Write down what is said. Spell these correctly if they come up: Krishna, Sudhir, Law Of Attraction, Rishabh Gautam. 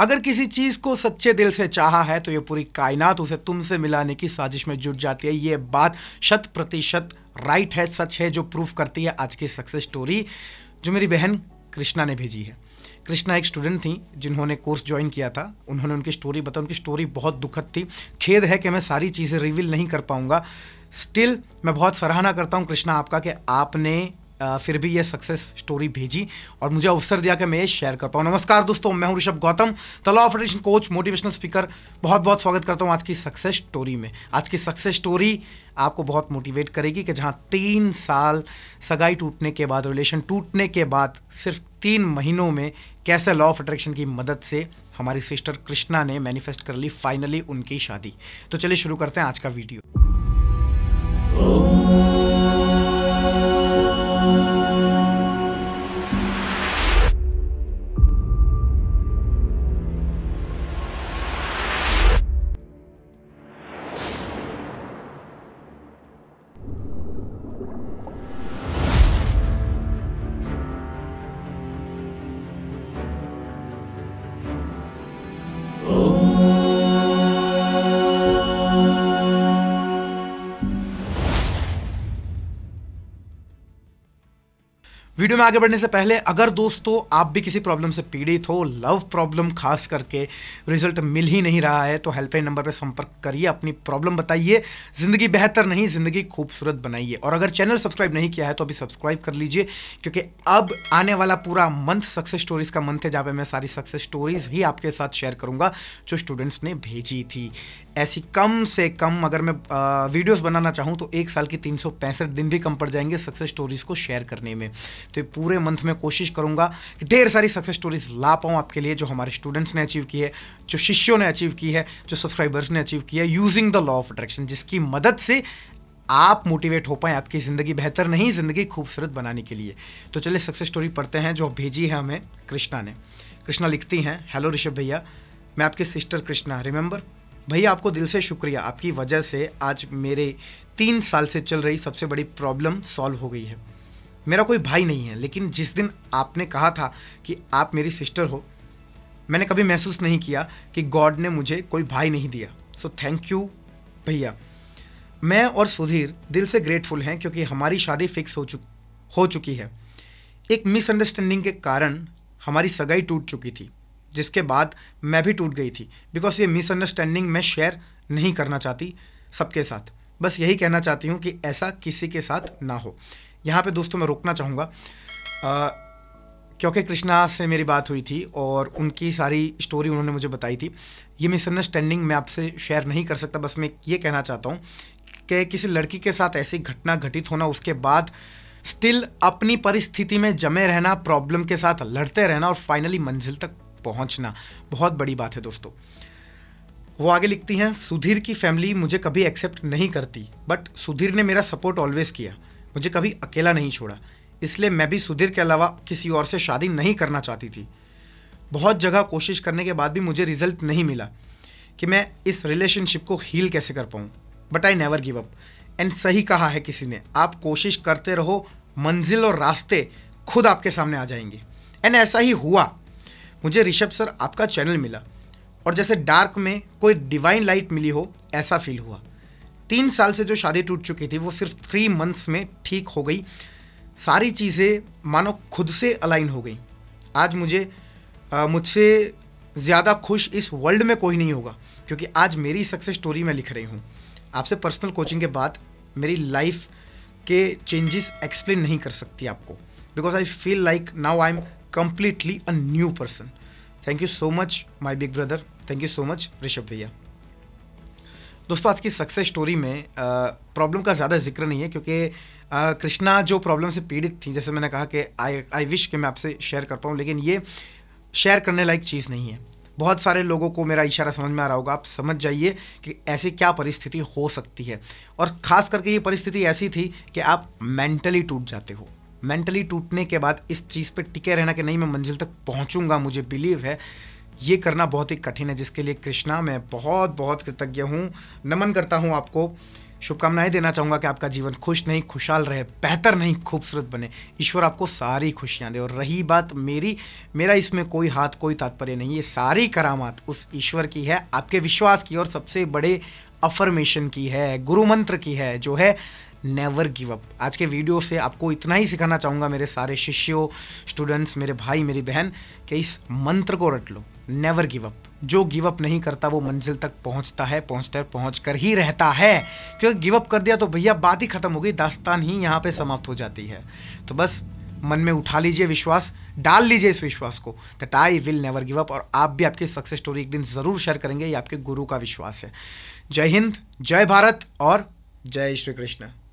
अगर किसी चीज़ को सच्चे दिल से चाहा है तो ये पूरी कायनात उसे तुमसे मिलाने की साजिश में जुट जाती है। ये बात 100% राइट है, सच है, जो प्रूफ करती है आज की सक्सेस स्टोरी जो मेरी बहन कृष्णा ने भेजी है। कृष्णा एक स्टूडेंट थी जिन्होंने कोर्स ज्वाइन किया था, उन्होंने उनकी स्टोरी बताई। उनकी स्टोरी बहुत दुखद थी। खेद है कि मैं सारी चीज़ें रिवील नहीं कर पाऊँगा। स्टिल मैं बहुत सराहना करता हूँ कृष्णा आपका कि आपने फिर भी ये सक्सेस स्टोरी भेजी और मुझे अवसर दिया कि मैं ये शेयर कर पाऊँ। नमस्कार दोस्तों, मैं हूँ Rishabh Gautam, law of attraction coach, motivational speaker. बहुत बहुत स्वागत करता हूँ आज की सक्सेस स्टोरी में। आज की सक्सेस स्टोरी आपको बहुत मोटिवेट करेगी कि जहाँ 3 साल सगाई टूटने के बाद, रिलेशन टूटने के बाद सिर्फ 3 महीनों में कैसे लॉ ऑफ अट्रैक्शन की मदद से हमारी सिस्टर कृष्णा ने मैनिफेस्ट कर ली फाइनली उनकी शादी। तो चलिए शुरू करते हैं आज का वीडियो। वीडियो में आगे बढ़ने से पहले अगर दोस्तों आप भी किसी प्रॉब्लम से पीड़ित हो, लव प्रॉब्लम खास करके, रिजल्ट मिल ही नहीं रहा है, तो हेल्पलाइन नंबर पर संपर्क करिए, अपनी प्रॉब्लम बताइए, ज़िंदगी बेहतर नहीं, ज़िंदगी खूबसूरत बनाइए। और अगर चैनल सब्सक्राइब नहीं किया है तो अभी सब्सक्राइब कर लीजिए, क्योंकि अब आने वाला पूरा मंथ सक्सेस स्टोरीज़ का मंथ है, जहाँ पर मैं सारी सक्सेस स्टोरीज़ ही आपके साथ शेयर करूँगा जो स्टूडेंट्स ने भेजी थी। ऐसी कम से कम अगर मैं वीडियोज़ बनाना चाहूँ तो 1 साल की 365 दिन भी कम पड़ जाएंगे सक्सेस स्टोरीज़ को शेयर करने में। तो पूरे मंथ में कोशिश करूंगा कि ढेर सारी सक्सेस स्टोरीज ला पाऊँ आपके लिए, जो हमारे स्टूडेंट्स ने अचीव की है, जो शिष्यों ने अचीव की है, जो सब्सक्राइबर्स ने अचीव की है, using the law of attraction, जिसकी मदद से आप मोटिवेट हो पाएँ आपकी ज़िंदगी बेहतर नहीं, ज़िंदगी खूबसूरत बनाने के लिए। तो चलिए सक्सेस स्टोरी पढ़ते हैं जो भेजी है हमें कृष्णा ने। कृष्णा लिखती हैं, हेलो ऋषभ भैया, मैं आपकी सिस्टर कृष्णा। रिमेंबर भैया, आपको दिल से शुक्रिया। आपकी वजह से आज मेरे 3 साल से चल रही सबसे बड़ी प्रॉब्लम सॉल्व हो गई है। मेरा कोई भाई नहीं है, लेकिन जिस दिन आपने कहा था कि आप मेरी सिस्टर हो, मैंने कभी महसूस नहीं किया कि गॉड ने मुझे कोई भाई नहीं दिया। सो थैंक यू भैया। मैं और सुधीर दिल से ग्रेटफुल हैं क्योंकि हमारी शादी फिक्स हो चुकी है। एक मिसअंडरस्टैंडिंग के कारण हमारी सगाई टूट चुकी थी, जिसके बाद मैं भी टूट गई थी। बिकॉज ये मिसअंडरस्टैंडिंग मैं शेयर नहीं करना चाहती सबके साथ। बस यही कहना चाहती हूँ कि ऐसा किसी के साथ ना हो। यहाँ पे दोस्तों मैं रोकना चाहूँगा क्योंकि कृष्णा से मेरी बात हुई थी और उनकी सारी स्टोरी उन्होंने मुझे बताई थी। ये मिसअंडरस्टैंडिंग मैं आपसे शेयर नहीं कर सकता। बस मैं ये कहना चाहता हूँ कि किसी लड़की के साथ ऐसी घटना घटित होना, उसके बाद स्टिल अपनी परिस्थिति में जमे रहना, प्रॉब्लम के साथ लड़ते रहना और फाइनली मंजिल तक पहुँचना बहुत बड़ी बात है दोस्तों। वो आगे लिखती हैं, सुधीर की फैमिली मुझे कभी एक्सेप्ट नहीं करती, बट सुधीर ने मेरा सपोर्ट ऑलवेज़ किया, मुझे कभी अकेला नहीं छोड़ा। इसलिए मैं भी सुधीर के अलावा किसी और से शादी नहीं करना चाहती थी। बहुत जगह कोशिश करने के बाद भी मुझे रिजल्ट नहीं मिला कि मैं इस रिलेशनशिप को हील कैसे कर पाऊँ। But I never give up. And सही कहा है किसी ने, आप कोशिश करते रहो, मंजिल और रास्ते खुद आपके सामने आ जाएंगे। एंड ऐसा ही हुआ। मुझे ऋषभ सर आपका चैनल मिला और जैसे डार्क में कोई डिवाइन लाइट मिली हो ऐसा फील हुआ। 3 साल से जो शादी टूट चुकी थी वो सिर्फ 3 मंथ्स में ठीक हो गई। सारी चीज़ें मानो खुद से अलाइन हो गई। आज मुझसे ज़्यादा खुश इस वर्ल्ड में कोई नहीं होगा, क्योंकि आज मेरी सक्सेस स्टोरी मैं लिख रही हूँ। आपसे पर्सनल कोचिंग के बाद मेरी लाइफ के चेंजेस एक्सप्लेन नहीं कर सकती आपको, because I feel like now I am completely a new person. Thank you so much my big brother. Thank you so much Rishabh भैया। दोस्तों आज की सक्सेस स्टोरी में प्रॉब्लम का ज़्यादा जिक्र नहीं है, क्योंकि कृष्णा जो प्रॉब्लम से पीड़ित थी, जैसे मैंने कहा कि आई विश कि मैं आपसे शेयर कर पाऊँ, लेकिन ये शेयर करने लायक चीज़ नहीं है। बहुत सारे लोगों को मेरा इशारा समझ में आ रहा होगा। आप समझ जाइए कि ऐसी क्या परिस्थिति हो सकती है, और ख़ास करके ये परिस्थिति ऐसी थी कि आप मेंटली टूट जाते हो। मेंटली टूटने के बाद इस चीज़ पर टिके रहना कि नहीं मैं मंजिल तक पहुँचूँगा, मुझे बिलीव है, ये करना बहुत ही कठिन है, जिसके लिए कृष्णा मैं बहुत बहुत कृतज्ञ हूँ। नमन करता हूँ आपको। शुभकामनाएं देना चाहूँगा कि आपका जीवन खुश नहीं खुशहाल रहे, बेहतर नहीं खूबसूरत बने। ईश्वर आपको सारी खुशियाँ दे। और रही बात मेरा इसमें कोई हाथ कोई तात्पर्य नहीं, ये सारी करामात उस ईश्वर की है, आपके विश्वास की और सबसे बड़े अफर्मेशन की है, गुरु मंत्र की है, जो है नेवर गिव अप। आज के वीडियो से आपको इतना ही सिखाना चाहूँगा मेरे सारे शिष्यों, स्टूडेंट्स, मेरे भाई मेरी बहन, कि इस मंत्र को रट लो, नेवर गिव अप। जो गिव अप नहीं करता वो मंजिल तक पहुँच कर ही रहता है, क्योंकि गिव अप कर दिया तो भैया बात ही खत्म हो गई, दास्तान ही यहाँ पे समाप्त हो जाती है। तो बस मन में उठा लीजिए विश्वास, डाल लीजिए इस विश्वास को, that I will never give up. और आप भी आपकी सक्सेस स्टोरी एक दिन ज़रूर शेयर करेंगे, ये आपके गुरु का विश्वास है। जय हिंद, जय भारत और जय श्री कृष्ण।